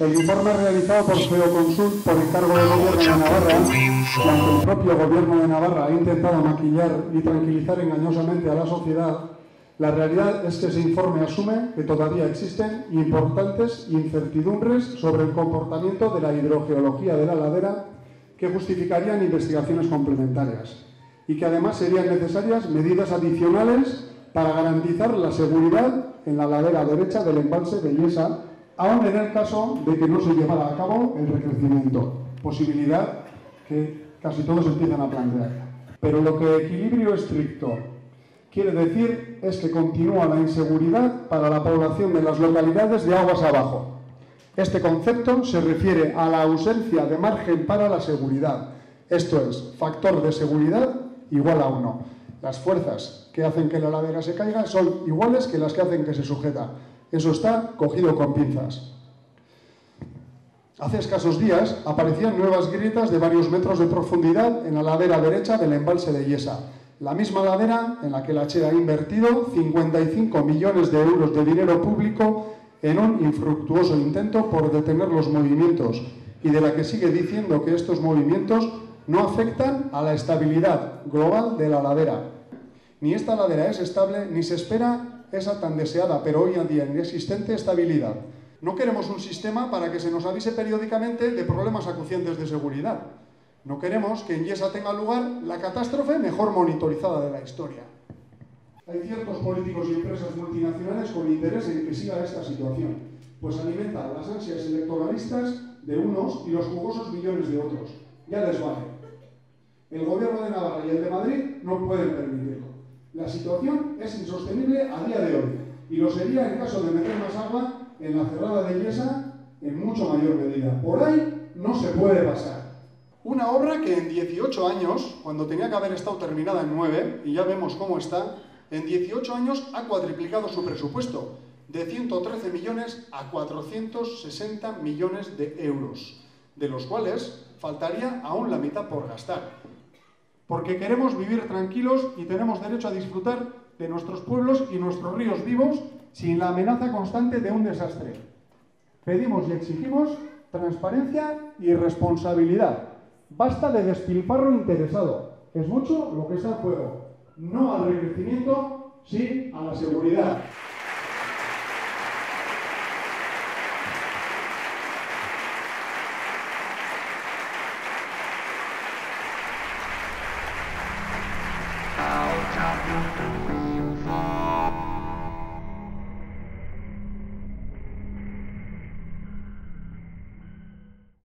El informe realizado por GeoConsult por encargo del Gobierno de Navarra, y aunque el propio Gobierno de Navarra ha intentado maquillar y tranquilizar engañosamente a la sociedad, la realidad es que ese informe asume que todavía existen importantes incertidumbres sobre el comportamiento de la hidrogeología de la ladera que justificarían investigaciones complementarias y que además serían necesarias medidas adicionales para garantizar la seguridad en la ladera derecha del embalse de Yesa, aún en el caso de que no se llevara a cabo el recrecimiento, posibilidad que casi todos empiezan a plantear. Pero lo que equilibrio estricto quiere decir es que continúa la inseguridad para la población de las localidades de aguas abajo. Este concepto se refiere a la ausencia de margen para la seguridad. Esto es, factor de seguridad igual a 1. Las fuerzas que hacen que la ladera se caiga son iguales que las que hacen que se sujeta. Eso está cogido con pinzas. Hace escasos días aparecían nuevas grietas de varios metros de profundidad en la ladera derecha del embalse de Yesa. La misma ladera en la que la CHE ha invertido 55 millones de euros de dinero público en un infructuoso intento por detener los movimientos y de la que sigue diciendo que estos movimientos no afectan a la estabilidad global de la ladera. Ni esta ladera es estable ni se espera esa tan deseada, pero hoy en día inexistente estabilidad. No queremos un sistema para que se nos avise periódicamente de problemas acuciantes de seguridad. No queremos que en Yesa tenga lugar la catástrofe mejor monitorizada de la historia. Hay ciertos políticos y empresas multinacionales con interés en que siga esta situación, pues alimenta las ansias electoralistas de unos y los jugosos millones de otros. Ya les vale. El Gobierno de Navarra y el de Madrid no pueden permitirlo. La situación es insostenible a día de hoy, y lo sería en caso de meter más agua en la cerrada de Yesa en mucho mayor medida. Por ahí no se puede pasar. Una obra que en 18 años, cuando tenía que haber estado terminada en 9, y ya vemos cómo está, en 18 años ha cuadriplicado su presupuesto, de 113 millones a 460 millones de euros, de los cuales faltaría aún la mitad por gastar. Porque queremos vivir tranquilos y tenemos derecho a disfrutar de nuestros pueblos y nuestros ríos vivos sin la amenaza constante de un desastre. Pedimos y exigimos transparencia y responsabilidad. Basta de despilfarro interesado. Es mucho lo que está en juego. No al enriquecimiento, sí a la seguridad.